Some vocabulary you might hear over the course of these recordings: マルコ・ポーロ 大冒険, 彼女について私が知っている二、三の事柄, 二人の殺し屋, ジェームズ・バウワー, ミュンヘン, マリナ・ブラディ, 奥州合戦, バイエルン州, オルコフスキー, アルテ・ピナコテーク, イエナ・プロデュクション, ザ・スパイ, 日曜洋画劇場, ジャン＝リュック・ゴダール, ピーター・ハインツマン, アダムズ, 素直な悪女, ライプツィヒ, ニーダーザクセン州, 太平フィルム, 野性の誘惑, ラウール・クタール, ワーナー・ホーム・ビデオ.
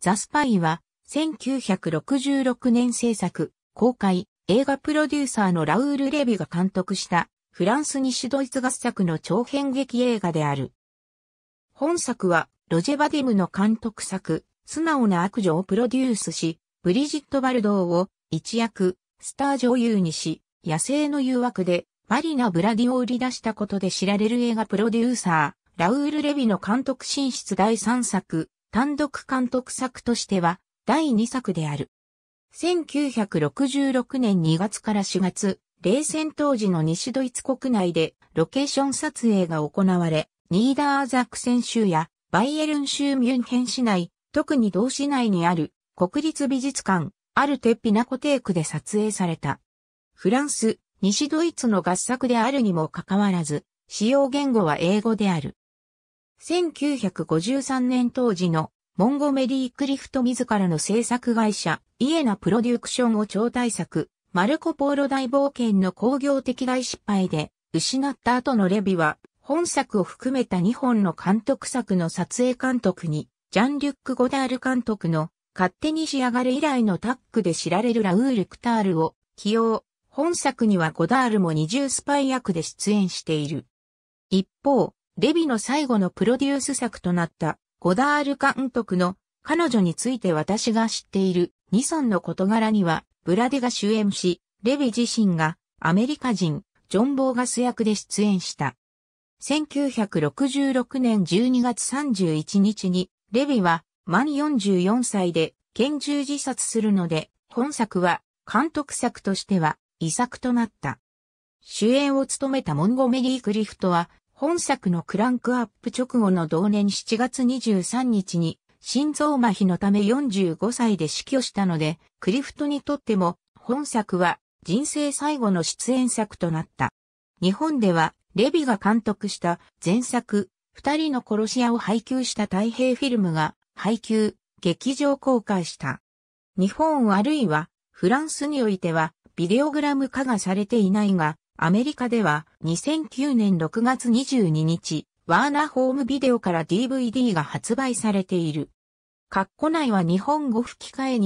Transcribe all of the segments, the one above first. ザ・スパイは、1966年制作、公開、映画プロデューサーのラウール・レヴィが監督した、フランス西ドイツ合作の長編劇映画である。本作は、ロジェ・バディムの監督作、素直な悪女をプロデュースし、ブリジット・バルドーを一躍、スター女優にし、野生の誘惑で、マリナ・ブラディを売り出したことで知られる映画プロデューサー、ラウール・レヴィの監督進出第3作、単独監督作としては、第2作である。1966年2月から4月、冷戦当時の西ドイツ国内でロケーション撮影が行われ、ニーダーザクセン州やバイエルン州ミュンヘン市内、特に同市内にある国立美術館、アルテ・ピナコテークで撮影された。フランス、西ドイツの合作であるにもかかわらず、使用言語は英語である。1953年当時のモンゴメリー・クリフト自らの制作会社、イエナプロデュクションを超大作、マルコ・ポーロ大冒険の興行的大失敗で、失った後のレヴィは、本作を含めた2本の監督作の撮影監督に、ジャン・リュック・ゴダール監督の勝手に仕上がれ以来のタッグで知られるラウール・クタールを起用。本作にはゴダールも20スパイ役で出演している。一方、レヴィの最後のプロデュース作となった、ゴダール監督の彼女について私が知っている二尊の事柄には、ブラディが主演し、レヴィ自身がアメリカ人、ジョン・ボーガス役で出演した。1966年12月31日に、レヴィは満44歳で拳銃自殺するので、本作は監督作としては遺作となった。主演を務めたモンゴメリー・クリフトは、本作のクランクアップ直後の同年7月23日に心臓麻痺のため45歳で死去したので、クリフトにとっても本作は人生最後の出演作となった。日本ではレヴィが監督した前作、二人の殺し屋を配給した太平フィルムが配給、劇場公開した。日本あるいはフランスにおいてはビデオグラム化がされていないが、アメリカでは2009年6月22日、ワーナーホームビデオから DVD が発売されている。括弧内は日本語吹き替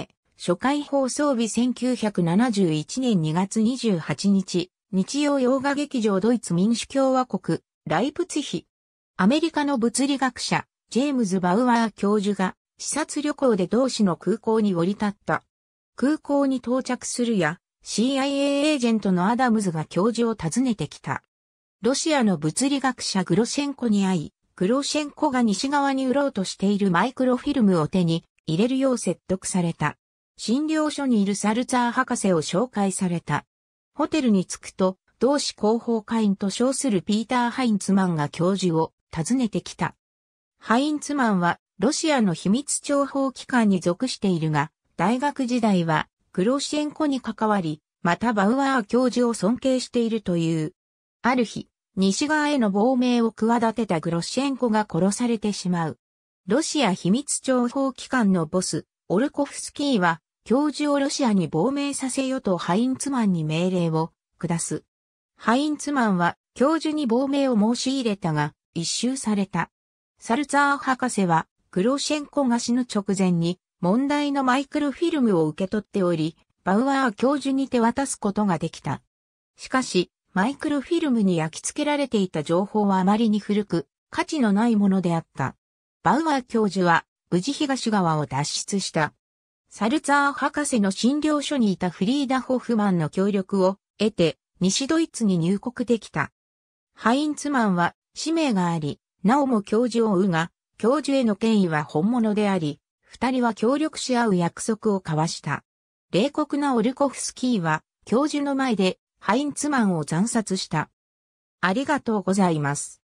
え、初回放送日1971年2月28日、日曜洋画劇場ドイツ民主共和国、ライプツィヒ。アメリカの物理学者、ジェームズ・バウアー教授が、視察旅行で同市の空港に降り立った。空港に到着するや、CIA エージェントのアダムズが教授を訪ねてきた。ロシアの物理学者グロシェンコに会い、グロシェンコが西側に売ろうとしているマイクロフィルムを手に入れるよう説得された。診療所にいるサルツァー博士を紹介された。ホテルに着くと、同市広報会員と称するピーター・ハインツマンが教授を訪ねてきた。ハインツマンはロシアの秘密諜報機関に属しているが、大学時代は、グロシェンコに関わり、またバウアー教授を尊敬しているという。ある日、西側への亡命を企てたグロシェンコが殺されてしまう。ロシア秘密諜報機関のボス、オルコフスキーは、教授をロシアに亡命させよとハインツマンに命令を下す。ハインツマンは、教授に亡命を申し入れたが、一蹴された。サルツァー博士は、グロシェンコが死ぬ直前に、問題のマイクロフィルムを受け取っており、バウアー教授に手渡すことができた。しかし、マイクロフィルムに焼き付けられていた情報はあまりに古く、価値のないものであった。バウアー教授は、無事東側を脱出した。サルツァー博士の診療所にいたフリーダ・ホフマンの協力を得て、西ドイツに入国できた。ハインツマンは、使命があり、なおも教授を追うが、教授への権威は本物であり、二人は協力し合う約束を交わした。冷酷なオルコフスキーは教授の前でハインツマンを惨殺した。ありがとうございます。